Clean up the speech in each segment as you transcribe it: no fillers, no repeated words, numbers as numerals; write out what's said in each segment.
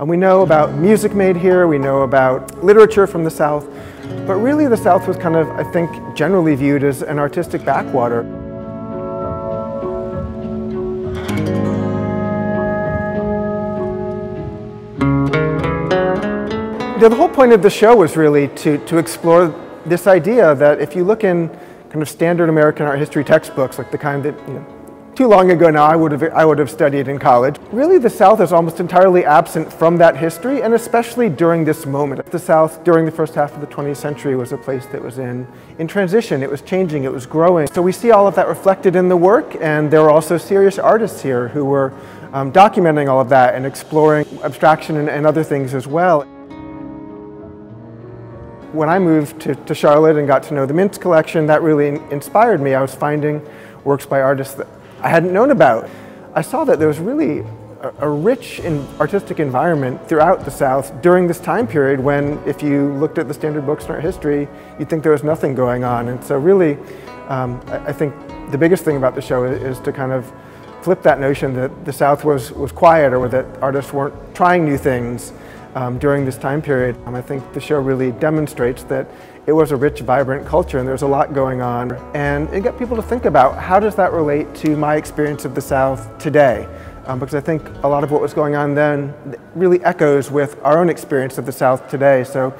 And we know about music made here, we know about literature from the South, but really the South was kind of, I think, generally viewed as an artistic backwater. You know, the whole point of the show was really to explore this idea that if you look in kind of standard American art history textbooks, like the kind that, you know, too long ago now I would have studied in college, really the South is almost entirely absent from that history, and especially during this moment. The South during the first half of the 20th century was a place that was in transition. It was changing, it was growing. So we see all of that reflected in the work, and there were also serious artists here who were documenting all of that and exploring abstraction and other things as well. When I moved to Charlotte and got to know the Mintz Collection, that really inspired me. I was finding works by artists that I hadn't known about. I saw that there was really a rich artistic environment throughout the South during this time period when, if you looked at the standard books in art history, you'd think there was nothing going on. And so really, I think the biggest thing about the show is to kind of flip that notion that the South was quiet, or that artists weren't trying new things during this time period. I think the show really demonstrates that it was a rich, vibrant culture and there's a lot going on. And it got people to think about, how does that relate to my experience of the South today? Because I think a lot of what was going on then really echoes with our own experience of the South today. So,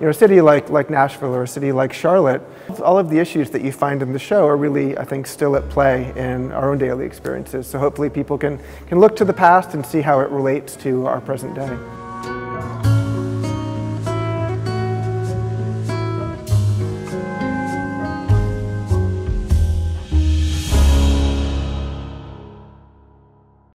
you know, a city like Nashville or a city like Charlotte, all of the issues that you find in the show are really, I think, still at play in our own daily experiences. So hopefully people can look to the past and see how it relates to our present day.